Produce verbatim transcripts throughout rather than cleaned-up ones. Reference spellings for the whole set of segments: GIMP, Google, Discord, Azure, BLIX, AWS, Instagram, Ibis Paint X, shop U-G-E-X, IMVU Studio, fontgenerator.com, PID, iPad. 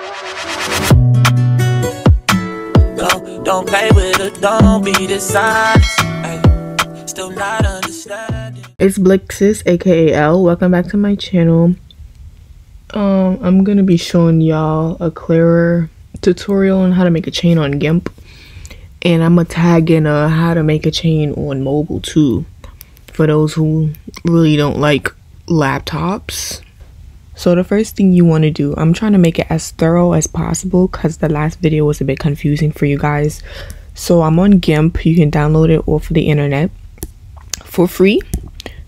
Go, don't play with it, don't be dishonest. Ay, still not understanding. It's BLIX, aka L. Welcome back to my channel. Um, I'm gonna be showing y'all a clearer tutorial on how to make a chain on GIMP, and I'm gonna tag in uh, how to make a chain on mobile too, for those who really don't like laptops. So the first thing you want to do, I'm trying to make it as thorough as possible because the last video was a bit confusing for you guys. So I'm on GIMP. You can download it off of the internet for free.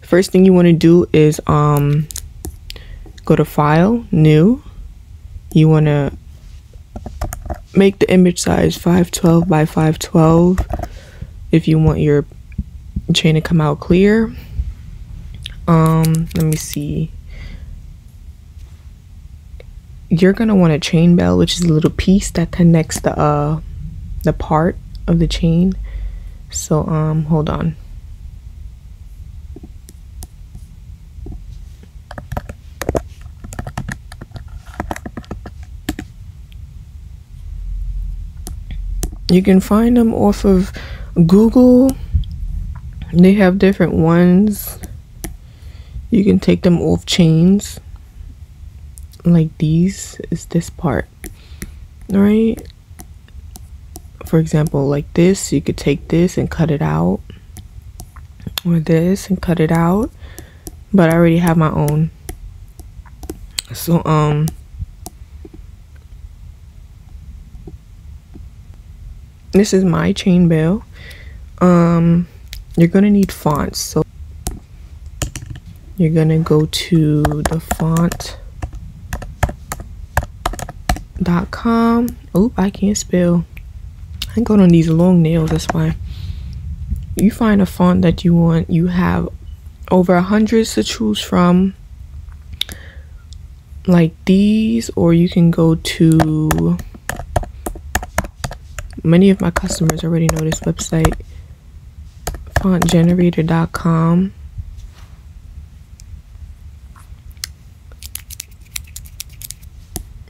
First thing you want to do is um go to File, New. You want to make the image size five twelve by five twelve if you want your chain to come out clear. Um, let me see. You're gonna want a chain bell, which is a little piece that connects the uh the part of the chain. So um hold on. You can find them off of Google. They have different ones. You can take them off chains. Like these is this part, right? For example, like this, you could take this and cut it out, or this and cut it out, but I already have my own. So um this is my chain bell. Um you're gonna need fonts, so you're gonna go to the font Dot com. Oop, I can't spell. I got on these long nails, that's why. You find a font that you want. You have over a hundred to choose from, like these, or you can go to. Many of my customers already know this website, font generator dot com.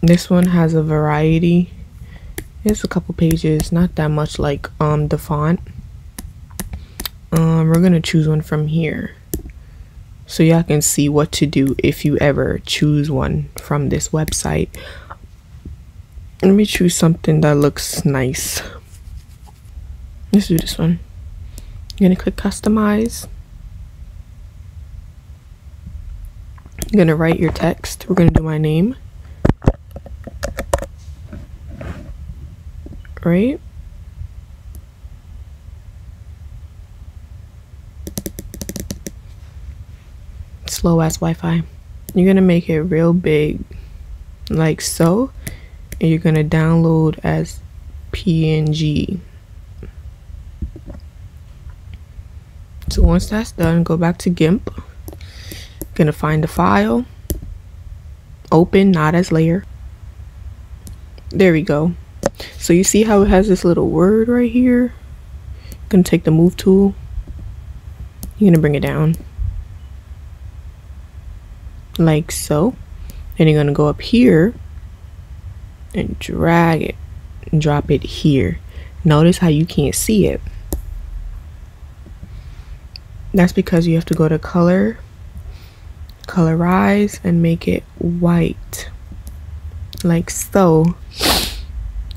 This one has a variety. It's a couple pages, not that much like um the font. Um we're gonna choose one from here so y'all can see what to do if you ever choose one from this website. Let me choose something that looks nice. Let's do this one. I'm gonna click customize. I'm gonna write your text. We're gonna do my name. Right? Slow ass Wi-Fi. You're gonna make it real big, like so, and you're gonna download as P N G. So once that's done, go back to GIMP. You're gonna find the file, open, not as layer. There we go. So you see how it has this little word right here? I'm gonna take the move tool. You're gonna bring it down like so, and you're gonna go up here and drag it and drop it here. Notice how you can't see it. That's because you have to go to color, colorize, and make it white like so.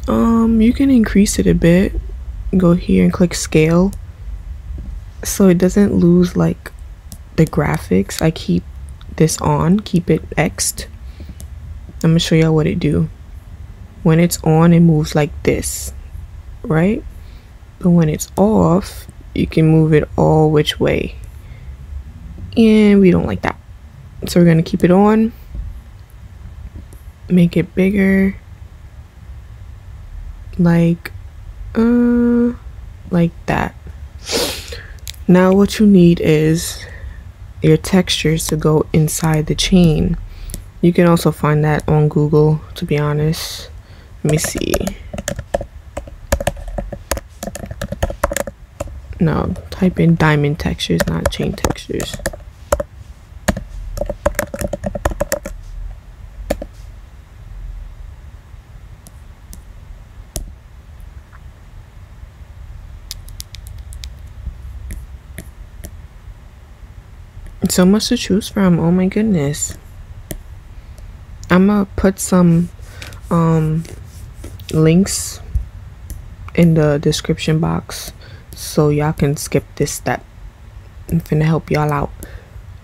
Um you can increase it a bit. Go here and click scale so it doesn't lose like the graphics. I keep this on, keep it X'd. I'm gonna show y'all what it do. When it's on, it moves like this, right? But when it's off, you can move it all which way, and we don't like that, so we're gonna keep it on. Make it bigger, like uh like that. Now what you need is your textures to go inside the chain. You can also find that on Google, to be honest. Let me see. No, type in diamond textures, not chain textures. So much to choose from. Oh my goodness. I'm gonna put some um, links in the description box so y'all can skip this step. I'm finna help y'all out.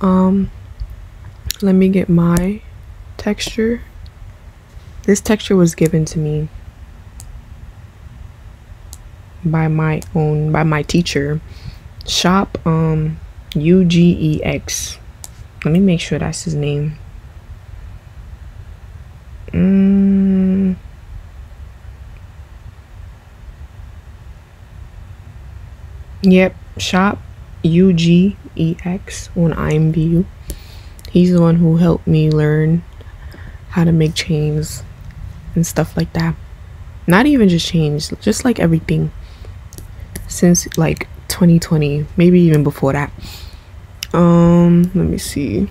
Um, let me get my texture. This texture was given to me by my own, by my teacher. Shop um, U G E X. Let me make sure that's his name. Mm. Yep, shop U G E X on I M V U. He's the one who helped me learn how to make chains and stuff like that. Not even just chains, just like everything since like twenty twenty, maybe even before that. Um, let me see.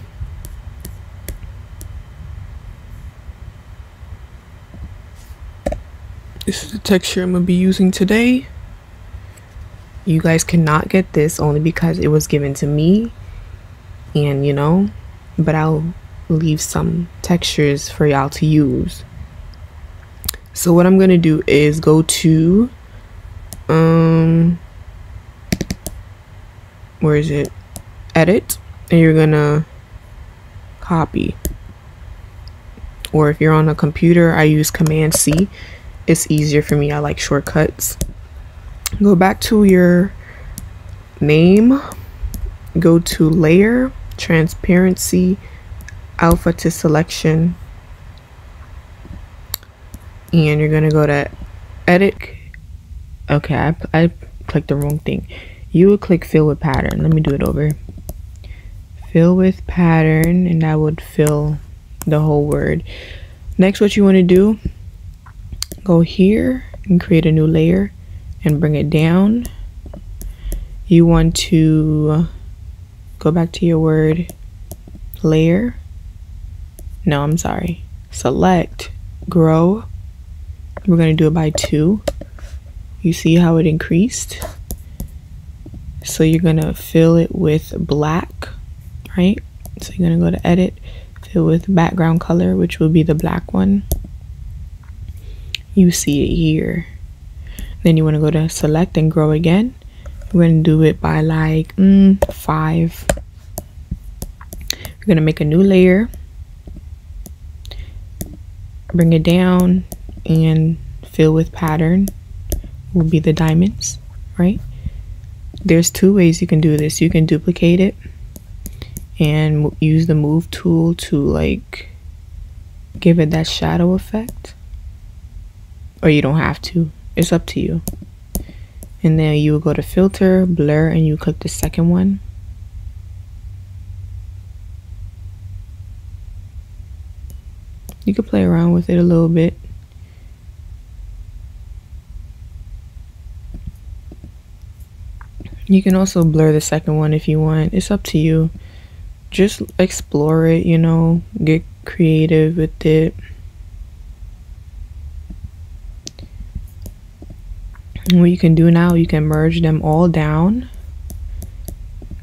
This is the texture I'm gonna be using today. You guys cannot get this only because it was given to me, and you know, but I'll leave some textures for y'all to use. So what I'm gonna do is go to um where is it? Edit, and you're gonna copy. Or if you're on a computer, I use Command C. It's easier for me. I like shortcuts. Go back to your name, go to layer, transparency, alpha to selection, and you're gonna go to edit. Okay, I, I clicked the wrong thing. You would click fill with pattern. Let me do it over. Fill with pattern, and that would fill the whole word. Next, what you want to do, go here and create a new layer and bring it down. You want to go back to your word, layer, no I'm sorry, select, grow. We're going to do it by two. You see how it increased? So you're going to fill it with black, right? So you're going to go to edit, fill with background color, which will be the black one. You see it here. Then you want to go to select and grow again. We're going to do it by like mm, five. We're going to make a new layer, bring it down, and fill with pattern will be the diamonds, right? There's two ways you can do this. You can duplicate it and use the move tool to like give it that shadow effect, or you don't have to. It's up to you. And then you will go to filter, blur, and you click the second one. You can play around with it a little bit. You can also blur the second one if you want. It's up to you. Just explore it, you know, get creative with it. What you can do now, you can merge them all down.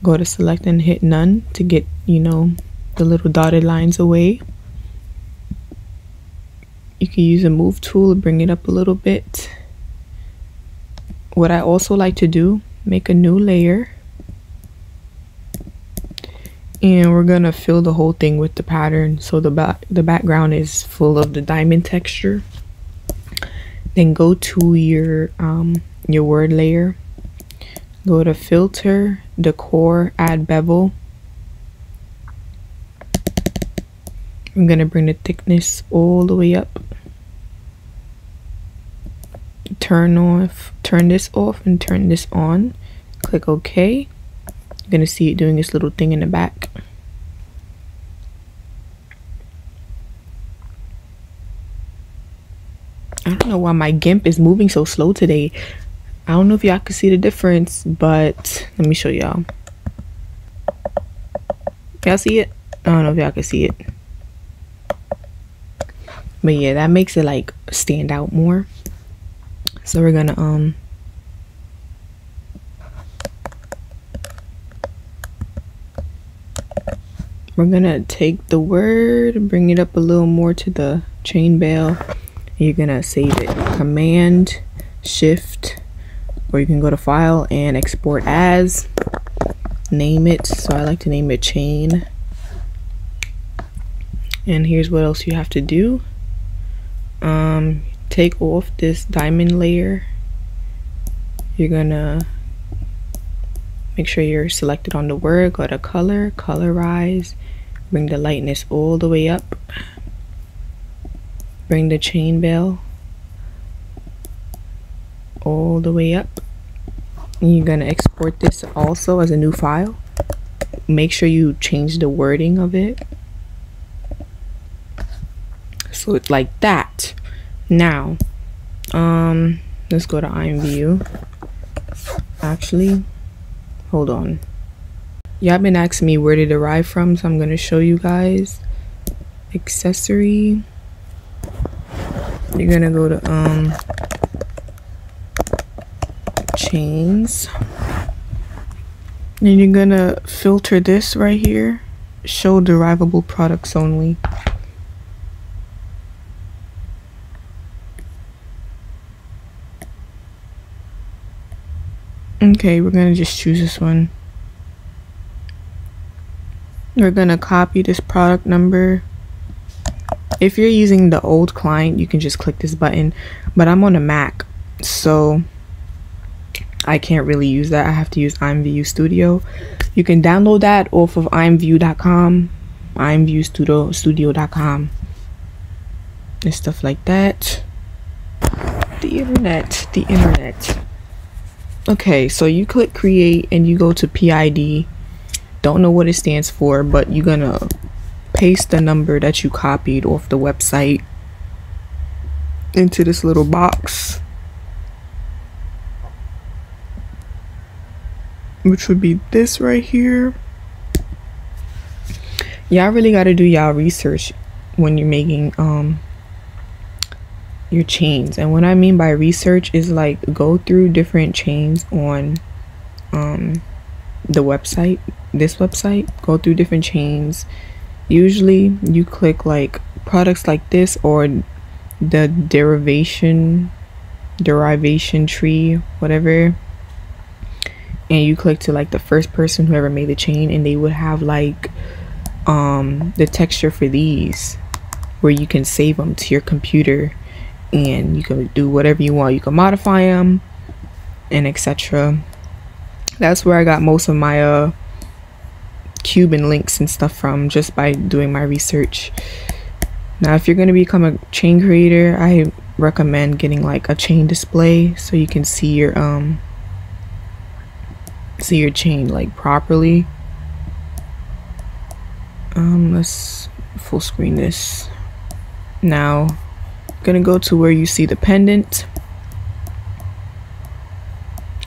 Go to select and hit none to get, you know, the little dotted lines away. You can use a move tool to bring it up a little bit. What I also like to do, make a new layer, and we're gonna fill the whole thing with the pattern, so the back the background is full of the diamond texture. Then go to your um, your word layer, go to filter, decor, add bevel. I'm gonna bring the thickness all the way up. Turn off, turn this off and turn this on. Click OK. You're gonna see it doing this little thing in the back. I don't know why my GIMP is moving so slow today. I don't know if y'all can see the difference, but let me show y'all. Y'all see it? I don't know if y'all can see it. But yeah, that makes it like stand out more. So we're gonna um We're gonna take the word and bring it up a little more to the chain bell. You're gonna save it. Command Shift, or you can go to File and Export As. Name it. So I like to name it Chain. And here's what else you have to do. Um, take off this diamond layer. You're gonna make sure you're selected on the word. Go to Color, Colorize. Bring the lightness all the way up. Bring the chain bell all the way up. And you're gonna export this also as a new file. Make sure you change the wording of it. So it's like that. Now, um, let's go to I M V U. Actually, hold on. Y'all been asking me where did it derive from, so I'm gonna show you guys. Accessory. You're gonna go to um chains, and you're gonna filter this right here. Show derivable products only. Okay, we're gonna just choose this one. We're gonna copy this product number. If you're using the old client, you can just click this button, but I'm on a Mac, so I can't really use that. I have to use I M V U Studio. You can download that off of I M V U dot com, I M V U studio dot com, and stuff like that. The internet, the internet. Okay, so you click Create and you go to P I D. Don't know what it stands for, but you're gonna paste the number that you copied off the website into this little box, which would be this right here. Y'all really got to do y'all research when you're making um your chains. And what I mean by research is like go through different chains on um the website, this website. Go through different chains. Usually you click like products like this, or the derivation derivation tree, whatever, and you click to like the first person, whoever made the chain, and they would have like um the texture for these, where you can save them to your computer and you can do whatever you want. You can modify them and etc. That's where I got most of my uh cube and links and stuff from, just by doing my research. Now if you're going to become a chain creator, I recommend getting like a chain display so you can see your um see your chain like properly. Um let's full screen this. Now I'm gonna go to where you see the pendant.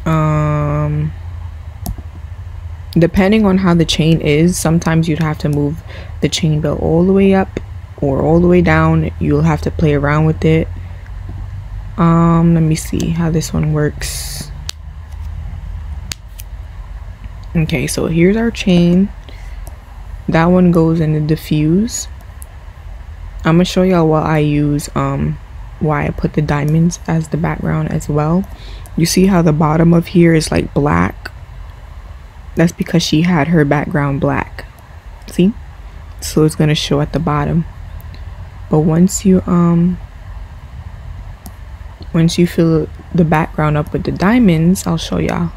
um Depending on how the chain is, sometimes you'd have to move the chain bell all the way up or all the way down. You'll have to play around with it. Um, let me see how this one works. Okay, so here's our chain. That one goes in the diffuse. I'm gonna show y'all what I use, um, why I put the diamonds as the background as well. You see how the bottom of here is like black? That's because she had her background black. See? So it's gonna show at the bottom. But once you um once you fill the background up with the diamonds, I'll show y'all.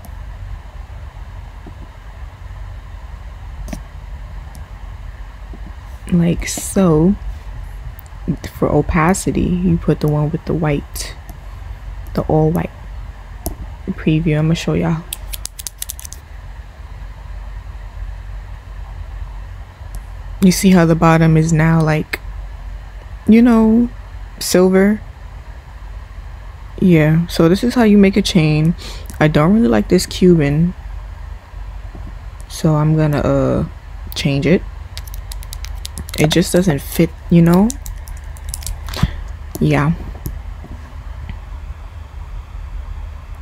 Like so. For opacity, you put the one with the white, the all white. Preview, I'm gonna show y'all. You see how the bottom is now like, you know, silver? Yeah, so this is how you make a chain. I don't really like this Cuban, so I'm gonna uh change it. It just doesn't fit, you know? Yeah.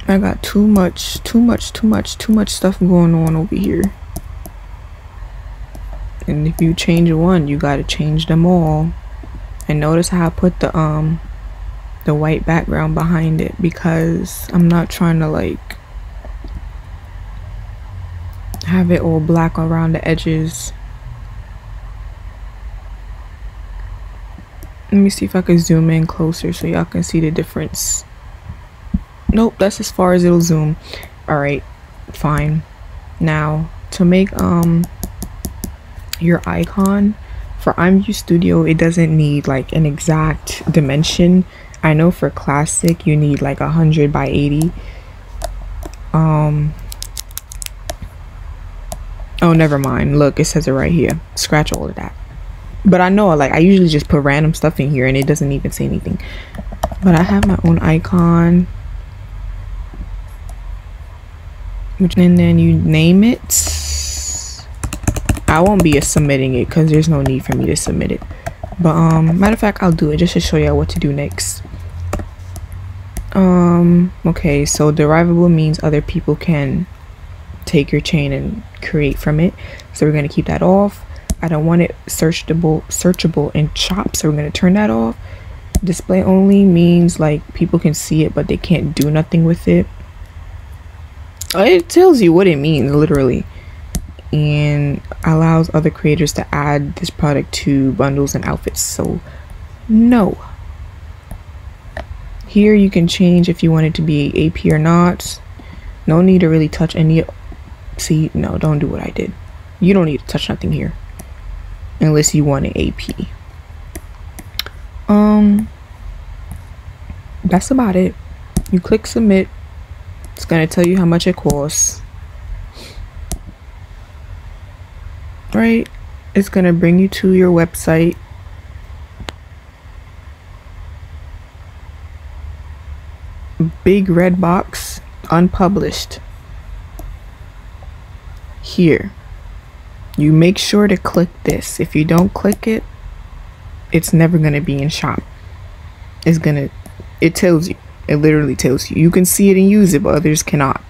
I got too much, too much, too much, too much stuff going on over here. And if you change one, you gotta change them all. And notice how I put the um the white background behind it, because I'm not trying to like have it all black around the edges. Let me see if I can zoom in closer so y'all can see the difference. Nope, that's as far as it'll zoom. Alright, fine. Now, to make um your icon for I M V U Studio, it doesn't need like an exact dimension. I know for classic you need like one hundred by eighty. Um oh, never mind, look, it says it right here. Scratch all of that. But I know, like, I usually just put random stuff in here and it doesn't even say anything. But I have my own icon, which, and then you name it. I won't be submitting it because there's no need for me to submit it, but um matter of fact, I'll do it just to show y'all what to do next. Um okay, so derivable means other people can take your chain and create from it, so we're going to keep that off. I don't want it searchable searchable in shop, so we're going to turn that off. Display only means like people can see it but they can't do nothing with it. It tells you what it means literally, and allows other creators to add this product to bundles and outfits, so no. Here you can change if you want it to be A P or not. No need to really touch any. See, no, don't do what I did. You don't need to touch nothing here unless you want an A P. Um that's about it. You click submit. It's gonna tell you how much it costs, right? It's gonna bring you to your website. Big red box, unpublished. Here you make sure to click this. If you don't click it, it's never going to be in shop. It's gonna, it tells you, it literally tells you, you can see it and use it but others cannot,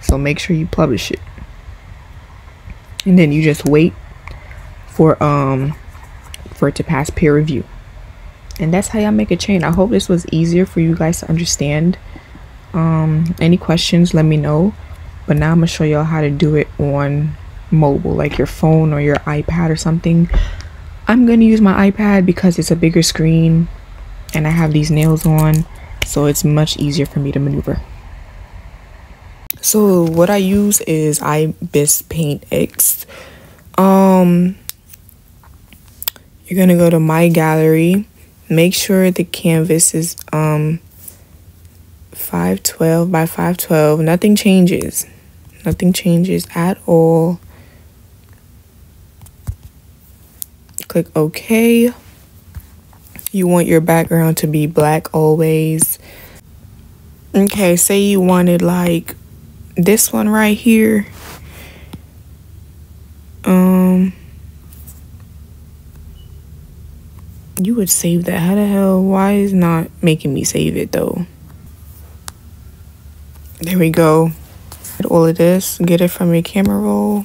so make sure you publish it. And then you just wait for um for it to pass peer review. And that's how y'all make a chain. I hope this was easier for you guys to understand. Um any questions, let me know. But now I'm gonna show y'all how to do it on mobile, like your phone or your iPad or something. I'm gonna use my iPad because it's a bigger screen and I have these nails on, so it's much easier for me to maneuver. So what I use is Ibis Paint X. Um you're gonna go to my gallery, make sure the canvas is um five twelve by five twelve. Nothing changes, nothing changes at all. Click OK. You want your background to be black always. Okay, say you wanted like this one right here. Um, you would save that. How the hell? Why is not making me save it though? There we go. Get all of this. Get it from your camera roll.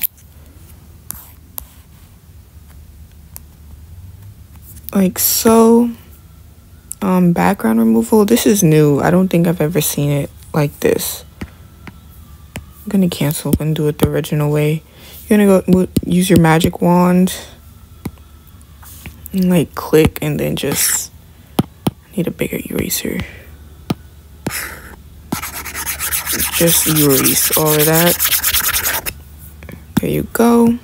Like so. Um background removal, this is new. I don't think I've ever seen it like this. I'm gonna cancel and do it the original way. You're gonna go use your magic wand and like click, and then just, I need a bigger eraser, just erase all of that. There you go.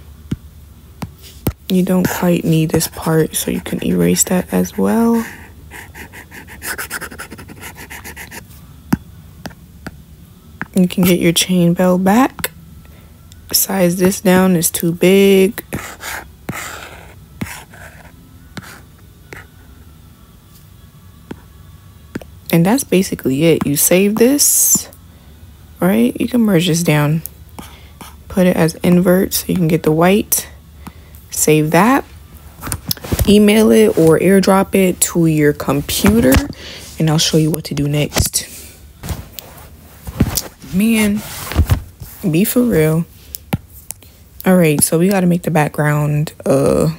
You don't quite need this part, so you can erase that as well. You can get your chain bell back. Size this down, is too big. And that's basically it. You save this, right? You can merge this down. Put it as invert so you can get the white. Save that, email it or airdrop it to your computer, and I'll show you what to do next. Man, be for real. All right, so we got to make the background uh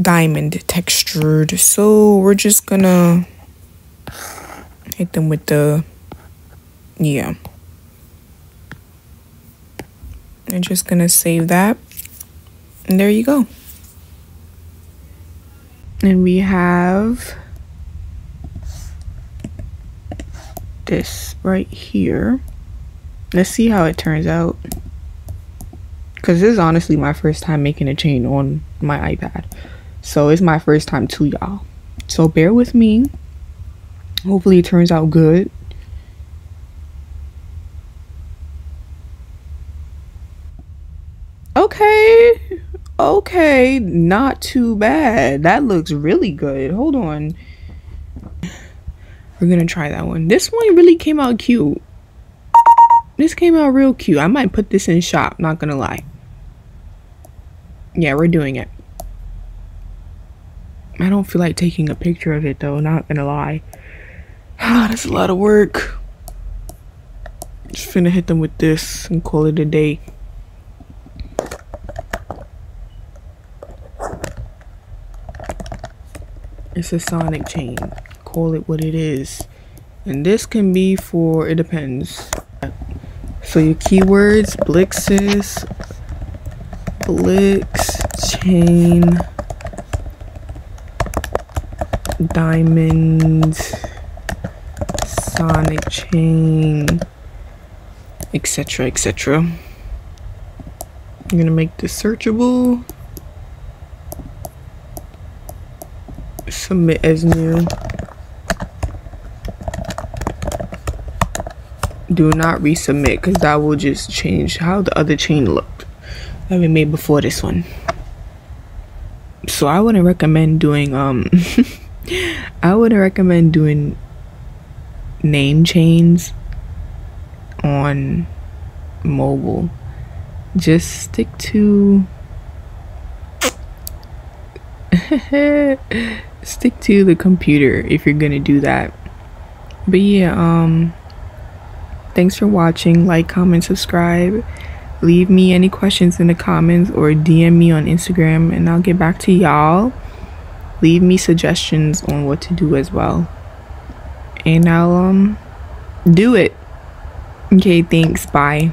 diamond textured, so we're just gonna hit them with the, yeah, I'm just gonna save that, and there you go. And we have this right here. Let's see how it turns out, because this is honestly my first time making a chain on my iPad, so it's my first time too, y'all, so bear with me. Hopefully it turns out good. Okay, okay, not too bad. That looks really good. Hold on, we're gonna try that one. This one really came out cute. This came out real cute. I might put this in shop, not gonna lie. Yeah, we're doing it. I don't feel like taking a picture of it though, not gonna lie. Ah, that's a lot of work. Just finna hit them with this and call it a day. It's a sonic chain. Call it what it is. And this can be for, it depends. So your keywords, blixes, blix, chain, diamond, sonic chain, et cetera, et cetera. I'm gonna make this searchable. Submit as new. Do not resubmit, because that will just change how the other chain looked that we made before this one. So I wouldn't recommend doing um I wouldn't recommend doing name chains on mobile. Just stick to stick to the computer if you're gonna do that. But yeah, um thanks for watching. Like, comment, subscribe. Leave me any questions in the comments or D M me on Instagram and I'll get back to y'all. Leave me suggestions on what to do as well. And I'll um do it. Okay, thanks. Bye.